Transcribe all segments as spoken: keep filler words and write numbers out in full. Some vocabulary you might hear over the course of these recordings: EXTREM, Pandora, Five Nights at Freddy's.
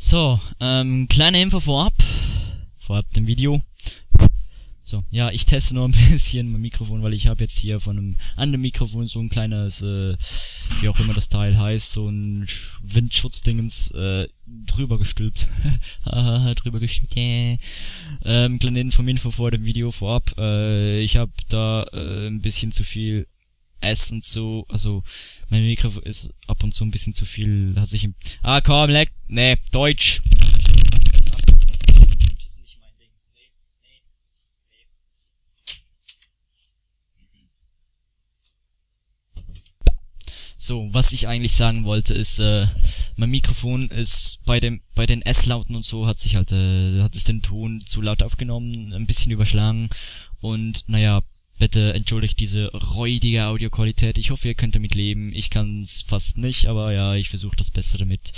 So, ähm, kleine Info vorab. Vorab dem Video. So, ja, ich teste nur ein bisschen mein Mikrofon, weil ich habe jetzt hier von einem anderen Mikrofon so ein kleines, äh, wie auch immer das Teil heißt, so ein Windschutzdingens, äh, drüber gestülpt. Haha, drüber gestülpt. Yeah. Ähm, kleine Info, Info vor dem Video vorab. Äh, ich habe da äh, ein bisschen zu viel Essen zu, also mein Mikrofon ist ab und zu ein bisschen zu viel, hat sich im... Ah, komm, leck! Nee, Deutsch! So, was ich eigentlich sagen wollte ist, äh, mein Mikrofon ist bei dem, bei den S-Lauten und so hat sich halt, äh, hat es den Ton zu laut aufgenommen, ein bisschen überschlagen und naja, bitte entschuldigt diese räudige Audioqualität. Ich hoffe, ihr könnt damit leben. Ich kann's fast nicht, aber ja, ich versuche das Beste damit.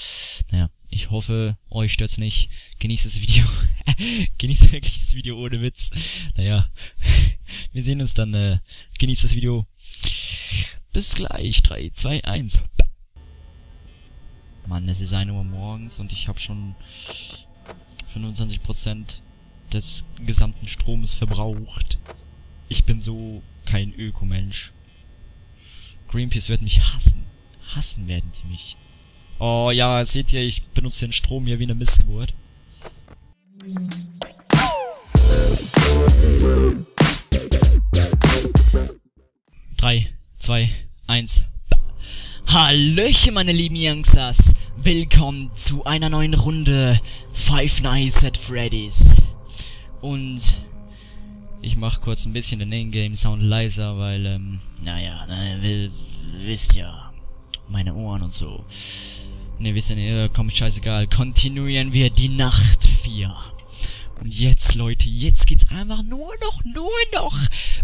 Naja, ich hoffe, euch stört's nicht. Genießt das Video. Genießt wirklich das Video ohne Witz. Naja, wir sehen uns dann. Äh, genießt das Video. Bis gleich, drei, zwei, eins. Mann, es ist ein Uhr morgens und ich habe schon fünfundzwanzig Prozent des gesamten Stroms verbraucht. Ich bin so kein Ökomensch. Greenpeace wird mich hassen. Hassen werden sie mich. Oh ja, seht ihr, ich benutze den Strom hier wie eine Missgeburt. drei, zwei, eins. Hallöchen, meine lieben Youngsters. Willkommen zu einer neuen Runde Five Nights at Freddy's. Und ich mach kurz ein bisschen den Ingame-Sound leiser, weil, ähm, naja, na, will, wisst ja, meine Ohren und so. Ne, wisst ihr, ne, komm, scheißegal. Kontinuieren wir die Nacht vier. Und jetzt, Leute, jetzt geht's einfach nur noch, nur noch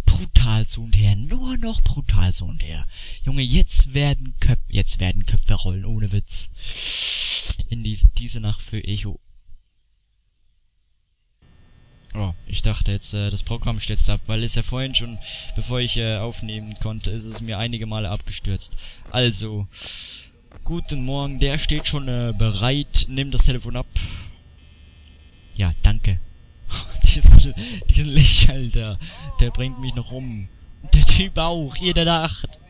brutal zu und her. Nur noch brutal zu und her. Junge, jetzt werden Köpfe, jetzt werden Köpfe rollen, ohne Witz. In die, diese Nacht für Echo. Oh, ich dachte jetzt, äh, das Programm stürzt ab, weil es ja vorhin schon, bevor ich äh, aufnehmen konnte, ist es mir einige Male abgestürzt. Also, guten Morgen, der steht schon äh, bereit, nimm das Telefon ab. Ja, danke. Diesen, diesen Lichtschalter, der bringt mich noch um. Der Typ auch, jede Nacht.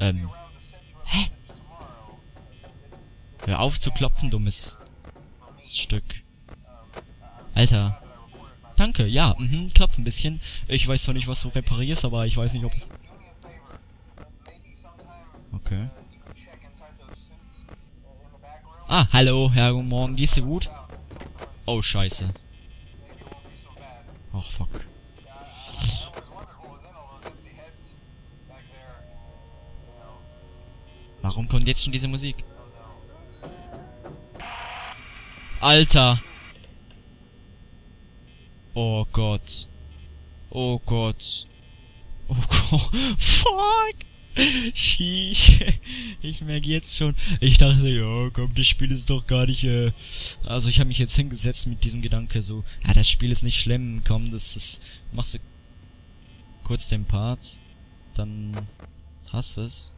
Ähm. Hä? Hör auf zu klopfen, dummes Stück. Alter. Danke, ja, mhm, klopft ein bisschen. Ich weiß zwar nicht, was du reparierst, aber ich weiß nicht, ob es... Okay. Ah, hallo, Herr, guten Morgen, geht's dir gut? Oh, scheiße. Ach, fuck. Warum kommt jetzt schon diese Musik? Alter! Oh Gott. Oh Gott. Oh Gott. Fuck. Ich merke jetzt schon. Ich dachte, ja, komm, das Spiel ist doch gar nicht, äh... Also ich habe mich jetzt hingesetzt mit diesem Gedanke so, ah, das Spiel ist nicht schlimm, komm, das ist... Machst du kurz den Part, dann hast es.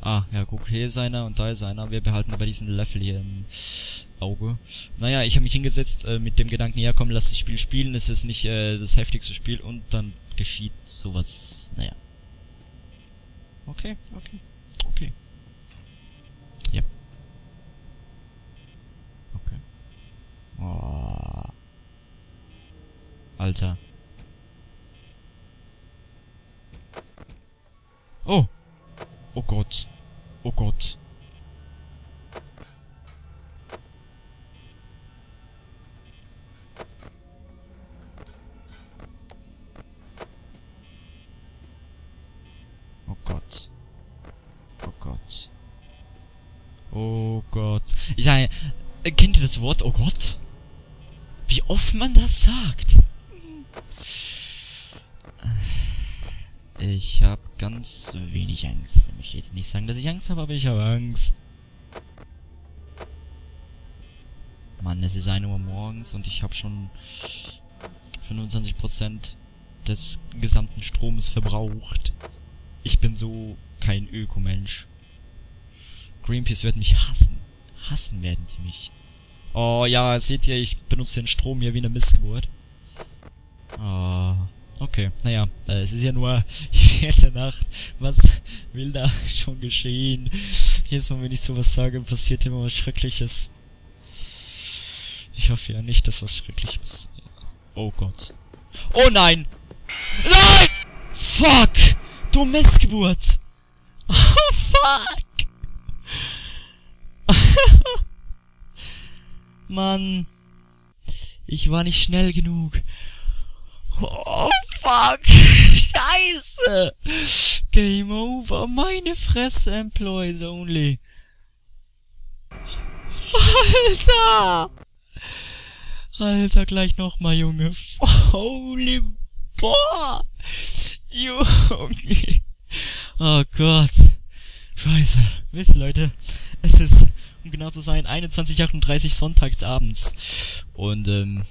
Ah, ja, guck, hier ist einer und da ist einer. Wir behalten aber diesen Löffel hier im Auge. Naja, ich habe mich hingesetzt äh, mit dem Gedanken, ja komm, lass das Spiel spielen, es ist nicht äh, das heftigste Spiel und dann geschieht sowas, naja. Okay, okay, okay. Ja. Okay. Oh. Alter. Oh! Oh Gott. Oh Gott. Oh Gott. Ich sage, kennt ihr das Wort, oh Gott? Wie oft man das sagt. Ich habe ganz wenig Angst. Ich möchte jetzt nicht sagen, dass ich Angst habe, aber ich habe Angst. Mann, es ist ein Uhr morgens und ich habe schon fünfundzwanzig Prozent des gesamten Stroms verbraucht. Ich bin so kein Ökomensch. Greenpeace wird mich hassen. Hassen werden sie mich. Oh ja, seht ihr, ich benutze den Strom hier wie eine Mistgeburt. Ah, oh, okay. Naja, äh, es ist ja nur ich werde Nacht. Was will da schon geschehen? Jedes Mal, wenn ich sowas sage, passiert immer was Schreckliches. Ich hoffe ja nicht, dass was Schreckliches... Oh Gott. Oh nein! Nein! Fuck! Du Missgeburt! Oh fuck! Mann! Ich war nicht schnell genug. Oh fuck! Scheiße! Game over! Meine Fresse, Employees only! Alter! Alter, gleich nochmal, Junge. Holy boah! Junge! Oh Gott! Scheiße! Wisst ihr, Leute? Es ist, um genau zu sein, einundzwanzig Uhr achtunddreißig sonntags abends. Und, ähm...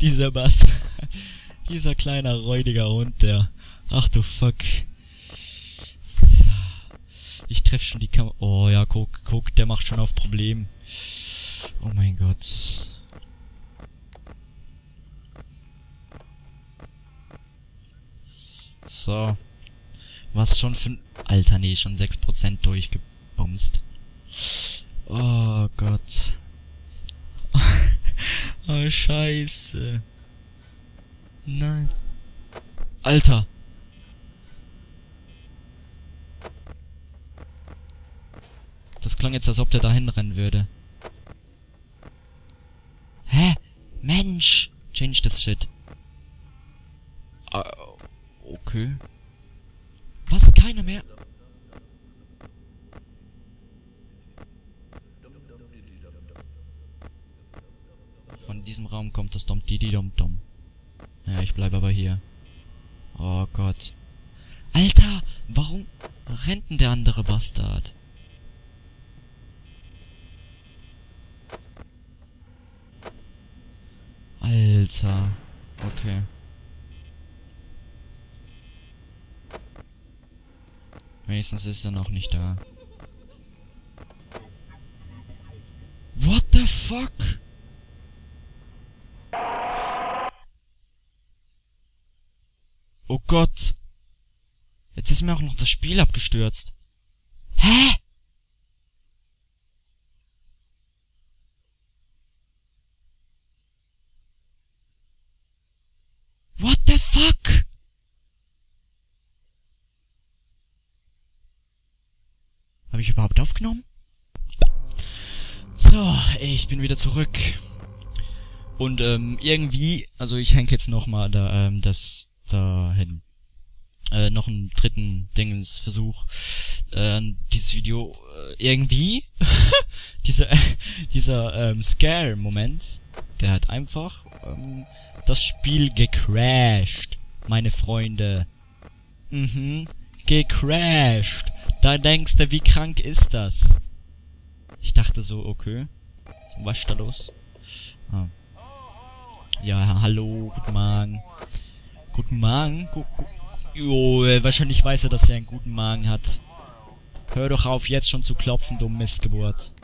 dieser Bass. Dieser kleine, räudiger Hund, der... Ach du fuck. Ich treffe schon die Kamera... Oh ja, guck, guck, der macht schon auf Problem. Oh mein Gott. So. Was schon für... Alter, nee, schon sechs Prozent durchgebumst. Oh Gott. Oh, scheiße. Nein. Alter. Das klang jetzt, als ob der dahin rennen würde. Hä? Mensch! Change this shit. Uh, okay. Was? Keiner mehr? Von diesem Raum kommt das Dom-Didi-Dom-Dom. Ja, ich bleibe aber hier. Oh Gott. Alter! Warum rennt denn der andere Bastard? Alter. Okay. Wenigstens ist er noch nicht da. What the fuck? Oh Gott. Jetzt ist mir auch noch das Spiel abgestürzt. Hä? What the fuck? Habe ich überhaupt aufgenommen? So, ich bin wieder zurück. Und ähm, irgendwie, also ich hänge jetzt nochmal da, ähm, das... dahin. Äh, noch einen dritten Dingensversuch. Äh, dieses Video, äh, irgendwie, dieser, äh, dieser, ähm, Scare-Moment, der hat einfach, ähm, das Spiel gecrashed, meine Freunde. Mhm, gecrashed. Da denkst du, wie krank ist das? Ich dachte so, okay, was ist da los? Ah. Ja, hallo, guten Morgen. Guten Magen? Gu gu jo, wahrscheinlich weiß er, dass er einen guten Magen hat. Hör doch auf, jetzt schon zu klopfen, du Missgeburt.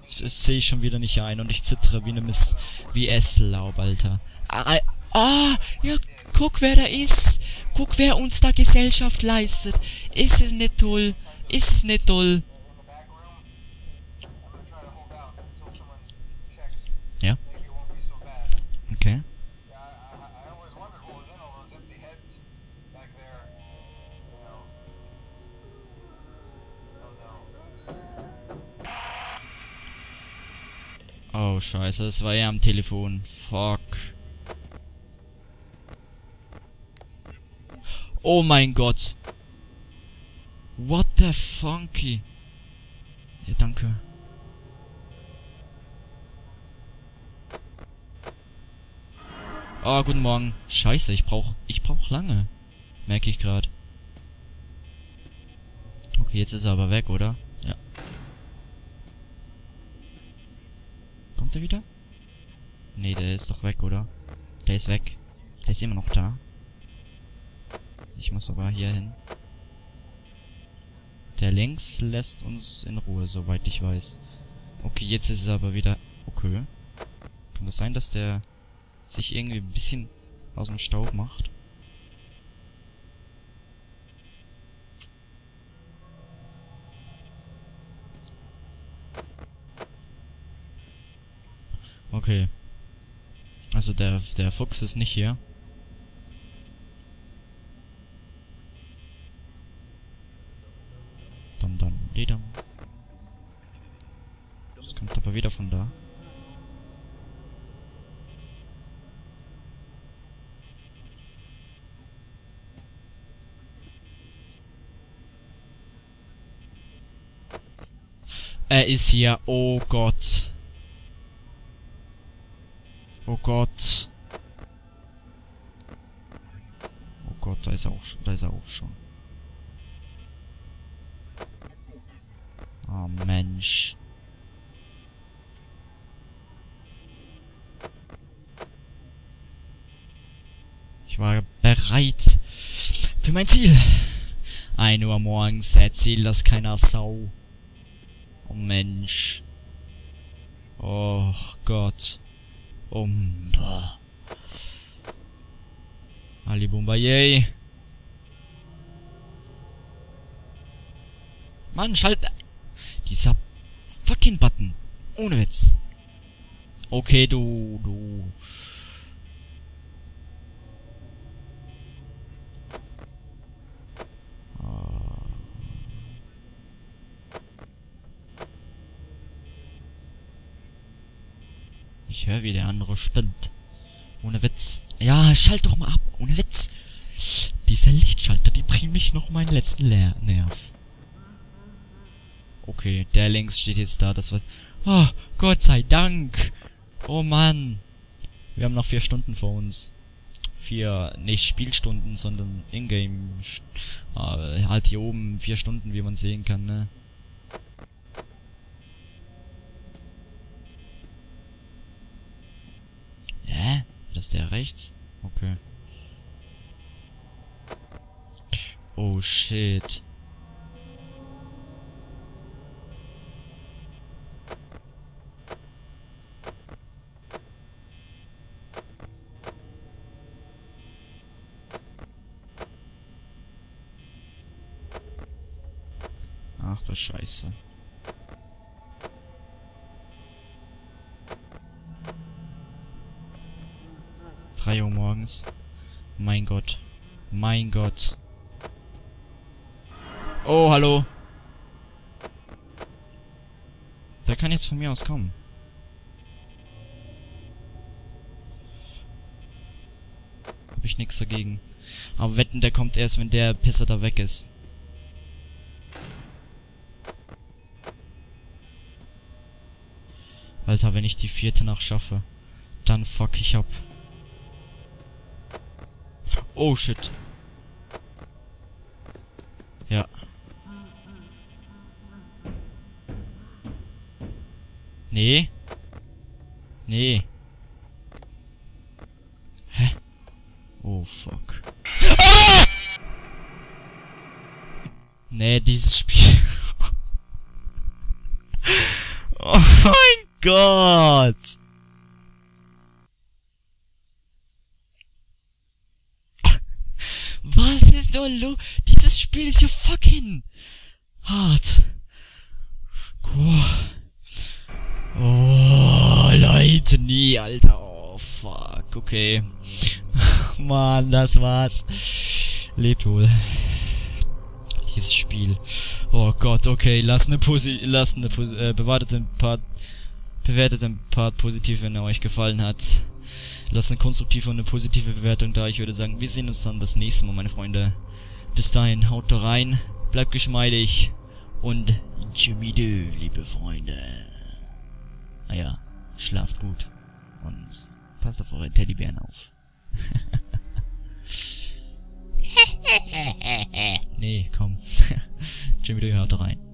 Das, das sehe ich schon wieder nicht ein und ich zittere wie eine Miss... wie Esslaub, Alter. Ah, ah, ja, guck, wer da ist. Guck, wer uns da Gesellschaft leistet. Ist es nicht toll? Ist es nicht toll? Ja? Okay. Oh, scheiße, das war ja am Telefon. Fuck. Oh mein Gott. What the funky? Ja, danke. Ah, guten Morgen. Scheiße, ich brauch... Ich brauch lange. Merke ich gerade. Okay, jetzt ist er aber weg, oder? Ja. Kommt er wieder? Nee, der ist doch weg, oder? Der ist weg. Der ist immer noch da. Ich muss aber hier hin. Der Lynx lässt uns in Ruhe, soweit ich weiß. Okay, jetzt ist es aber wieder... Okay. Kann das sein, dass der sich irgendwie ein bisschen aus dem Staub macht? Okay. Also der, der Fuchs ist nicht hier. Dam, dam, didam. Das kommt aber wieder von da. Er ist hier. Oh Gott. Oh Gott. Oh Gott, da ist er auch schon. Da ist er auch schon. Ah, Mensch. Ich war bereit für mein Ziel. ein Uhr morgens. Erzähl das keiner Sau. Oh Mensch. Oh Gott. Umba. Ali Bumba, yay. Mann, schalt... Dieser fucking Button. Ohne Witz. Okay, du... du... Ich höre, wie der andere spinnt. Ohne Witz. Ja, schalt doch mal ab. Ohne Witz. Dieser Lichtschalter, die bringt mich noch meinen letzten Leer Nerv. Okay, der links steht jetzt da. Das war's. Oh, Gott sei Dank. Oh Mann. Wir haben noch vier Stunden vor uns. Vier, nicht Spielstunden, sondern Ingame. Äh, halt hier oben vier Stunden, wie man sehen kann, ne? Ist der rechts? Okay. Oh shit. Ach du Scheiße. drei Uhr morgens. Mein Gott. Mein Gott. Oh, hallo. Der kann jetzt von mir aus kommen. Hab ich nichts dagegen. Aber wetten, der kommt erst, wenn der Pisser da weg ist. Alter, wenn ich die vierte Nacht schaffe, dann fuck ich ab. Oh shit. Ja. Nee. Nee. Hä? Oh fuck. Ah! Nee, dieses Spiel. Oh mein Gott. Dieses Spiel ist ja fucking hart. Oh, Leute, nie, Alter. Oh, fuck, okay. Mann, das war's. Lebt wohl. Dieses Spiel. Oh Gott, okay. Lasst eine Pussy, lasst eine Pussy, äh, bewertet den Part, bewertet den Part positiv, wenn er euch gefallen hat. Lasst eine konstruktive und eine positive Bewertung da. Ich würde sagen, wir sehen uns dann das nächste Mal, meine Freunde. Bis dahin, haut da rein, bleibt geschmeidig und tschüssidö, liebe Freunde. Ah ja, schlaft gut und passt auf eure Teddybären auf. Nee, komm. Tschüssidö, haut da rein.